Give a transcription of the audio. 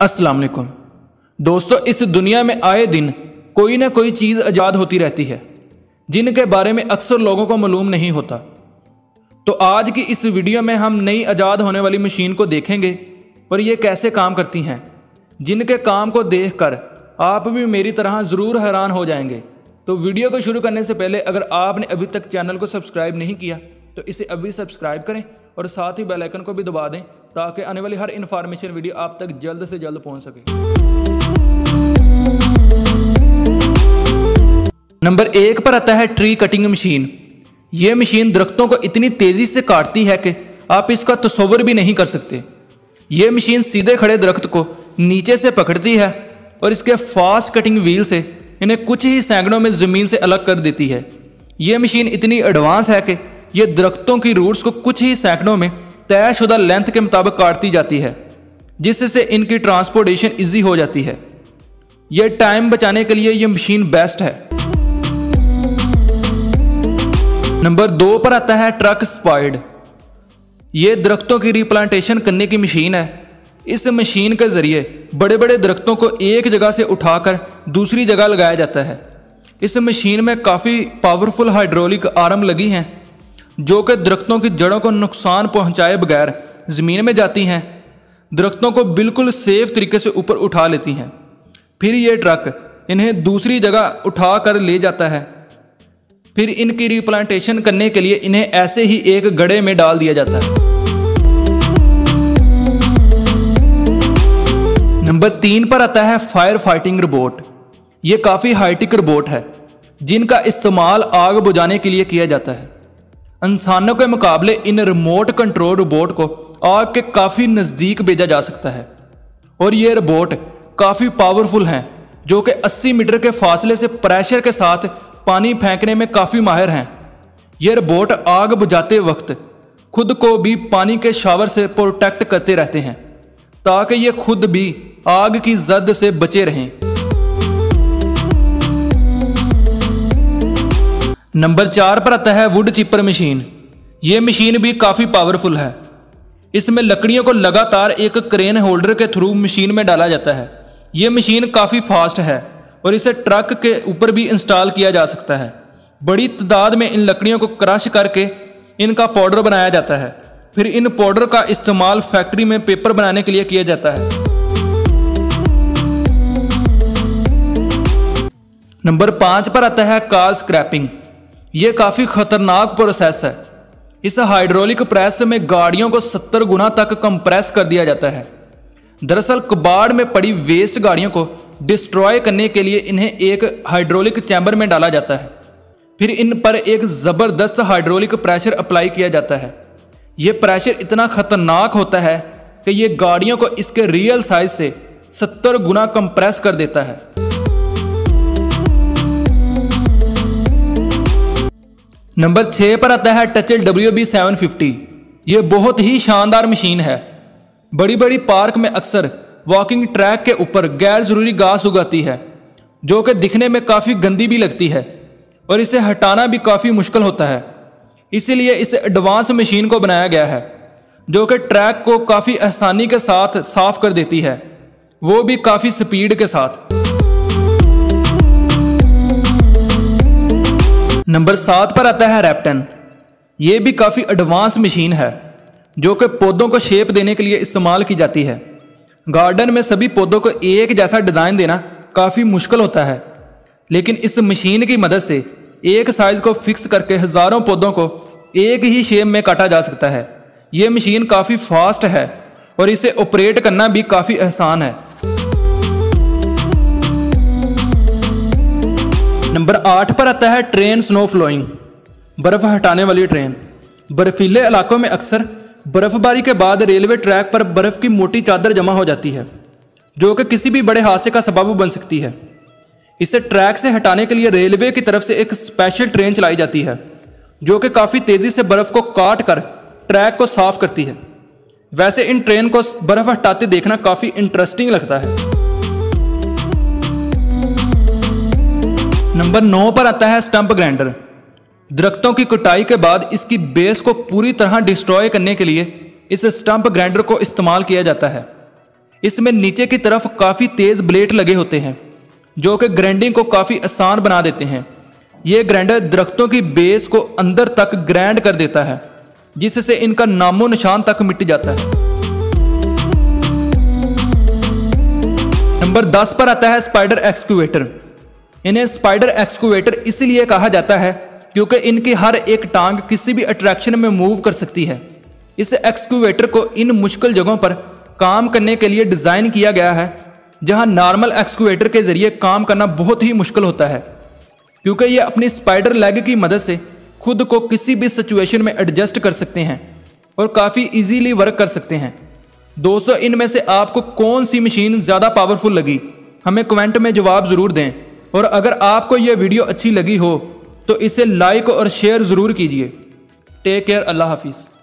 अस्सलाम वालेकुम दोस्तों, इस दुनिया में आए दिन कोई ना कोई चीज़ ईजाद होती रहती है जिनके बारे में अक्सर लोगों को मालूम नहीं होता। तो आज की इस वीडियो में हम नई ईजाद होने वाली मशीन को देखेंगे और ये कैसे काम करती हैं, जिनके काम को देखकर आप भी मेरी तरह ज़रूर हैरान हो जाएंगे। तो वीडियो को शुरू करने से पहले अगर आपने अभी तक चैनल को सब्सक्राइब नहीं किया तो इसे अभी सब्सक्राइब करें और साथ ही बेल आइकन को भी दबा दें ताकि आने वाली हर इंफॉर्मेशन वीडियो आप तक जल्द से जल्द पहुंच सके। नंबर 1 पर आता है ट्री कटिंग मशीन। यह मशीन दरख्तों को इतनी तेजी से काटती है कि आप इसका तस्वर भी नहीं कर सकते। यह मशीन सीधे खड़े दरख्त को नीचे से पकड़ती है और इसके फास्ट कटिंग व्हील से इन्हें कुछ ही सैकड़ों में ज़मीन से अलग कर देती है। यह मशीन इतनी एडवांस है कि यह दरख्तों की रूट्स को कुछ ही सैकड़ों में तयशुदा लेंथ के मुताबिक काटती जाती है, जिससे इनकी ट्रांसपोर्टेशन इजी हो जाती है। यह टाइम बचाने के लिए यह मशीन बेस्ट है। नंबर 2 पर आता है ट्रक स्पाइड। यह दरख्तों की रिप्लांटेशन करने की मशीन है। इस मशीन के ज़रिए बड़े बड़े दरख्तों को एक जगह से उठाकर दूसरी जगह लगाया जाता है। इस मशीन में काफ़ी पावरफुल हाइड्रोलिक आर्म लगी हैं जो कि दरख्तों की जड़ों को नुकसान पहुंचाए बगैर ज़मीन में जाती हैं, दरख्तों को बिल्कुल सेफ तरीके से ऊपर उठा लेती हैं। फिर ये ट्रक इन्हें दूसरी जगह उठा कर ले जाता है। फिर इनकी रिप्लांटेशन करने के लिए इन्हें ऐसे ही एक गड्ढे में डाल दिया जाता है। नंबर 3 पर आता है फायर फाइटिंग रोबोट। ये काफ़ी हाईटेक रोबोट है जिनका इस्तेमाल आग बुझाने के लिए किया जाता है। इंसानों के मुकाबले इन रिमोट कंट्रोल रोबोट को आग के काफ़ी नज़दीक भेजा जा सकता है और ये रोबोट काफ़ी पावरफुल हैं जो कि 80 मीटर के फासले से प्रेशर के साथ पानी फेंकने में काफ़ी माहिर हैं। ये रोबोट आग बुझाते वक्त खुद को भी पानी के शावर से प्रोटेक्ट करते रहते हैं ताकि ये खुद भी आग की जद से बचे रहें। नंबर 4 पर आता है वुड चिपर मशीन। ये मशीन भी काफ़ी पावरफुल है। इसमें लकड़ियों को लगातार एक क्रेन होल्डर के थ्रू मशीन में डाला जाता है। ये मशीन काफ़ी फास्ट है और इसे ट्रक के ऊपर भी इंस्टॉल किया जा सकता है। बड़ी तादाद में इन लकड़ियों को क्रश करके इनका पाउडर बनाया जाता है। फिर इन पाउडर का इस्तेमाल फैक्ट्री में पेपर बनाने के लिए किया जाता है। नंबर 5 पर आता है कार स्क्रैपिंग। ये काफ़ी खतरनाक प्रोसेस है। इस हाइड्रोलिक प्रेस में गाड़ियों को 70 गुना तक कंप्रेस कर दिया जाता है। दरअसल कबाड़ में पड़ी वेस्ट गाड़ियों को डिस्ट्रॉय करने के लिए इन्हें एक हाइड्रोलिक चैम्बर में डाला जाता है। फिर इन पर एक ज़बरदस्त हाइड्रोलिक प्रेशर अप्लाई किया जाता है। ये प्रेशर इतना खतरनाक होता है कि ये गाड़ियों को इसके रियल साइज से 70 गुना कंप्रेस कर देता है। नंबर 6 पर आता है टचल WB 750। ये बहुत ही शानदार मशीन है। बड़ी बड़ी पार्क में अक्सर वॉकिंग ट्रैक के ऊपर गैर ज़रूरी घास उगाती है जो कि दिखने में काफ़ी गंदी भी लगती है और इसे हटाना भी काफ़ी मुश्किल होता है। इसीलिए इस एडवांस मशीन को बनाया गया है जो कि ट्रैक को काफ़ी आसानी के साथ साफ कर देती है, वो भी काफ़ी स्पीड के साथ। नंबर 7 पर आता है रैप्टन। ये भी काफ़ी एडवांस मशीन है जो कि पौधों को शेप देने के लिए इस्तेमाल की जाती है। गार्डन में सभी पौधों को एक जैसा डिज़ाइन देना काफ़ी मुश्किल होता है, लेकिन इस मशीन की मदद से एक साइज़ को फिक्स करके हज़ारों पौधों को एक ही शेप में काटा जा सकता है। ये मशीन काफ़ी फास्ट है और इसे ऑपरेट करना भी काफ़ी आसान है। नंबर 8 पर आता है ट्रेन स्नो फ्लोइंग, बर्फ़ हटाने वाली ट्रेन। बर्फीले इलाकों में अक्सर बर्फबारी के बाद रेलवे ट्रैक पर बर्फ़ की मोटी चादर जमा हो जाती है जो कि किसी भी बड़े हादसे का सबब बन सकती है। इसे ट्रैक से हटाने के लिए रेलवे की तरफ से एक स्पेशल ट्रेन चलाई जाती है जो कि काफ़ी तेज़ी से बर्फ़ को काट कर ट्रैक को साफ करती है। वैसे इन ट्रेन को बर्फ़ हटाते देखना काफ़ी इंटरेस्टिंग लगता है। नंबर 9 पर आता है स्टंप ग्राइंडर। दरख्तों की कटाई के बाद इसकी बेस को पूरी तरह डिस्ट्रॉय करने के लिए इस स्टंप ग्राइंडर को इस्तेमाल किया जाता है। इसमें नीचे की तरफ काफ़ी तेज़ ब्लेड लगे होते हैं जो कि ग्राइंडिंग को काफ़ी आसान बना देते हैं। ये ग्राइंडर दरख्तों की बेस को अंदर तक ग्राइंड कर देता है जिससे इनका नामो निशान तक मिट जाता है। नंबर 10 पर आता है स्पाइडर एक्सक्यूवेटर। इन्हें स्पाइडर एक्सक्यूवेटर इसलिए कहा जाता है क्योंकि इनकी हर एक टांग किसी भी अट्रैक्शन में मूव कर सकती है। इस एक्सक्यूवेटर को इन मुश्किल जगहों पर काम करने के लिए डिज़ाइन किया गया है जहां नॉर्मल एक्सक्यूवेटर के ज़रिए काम करना बहुत ही मुश्किल होता है, क्योंकि ये अपनी स्पाइडर लेग की मदद से खुद को किसी भी सिचुएशन में एडजस्ट कर सकते हैं और काफ़ी इजीली वर्क कर सकते हैं। दोस्तों, इनमें से आपको कौन सी मशीन ज़्यादा पावरफुल लगी हमें कमेंट में जवाब ज़रूर दें, और अगर आपको यह वीडियो अच्छी लगी हो तो इसे लाइक और शेयर ज़रूर कीजिए। टेक केयर, अल्लाह हाफिज़।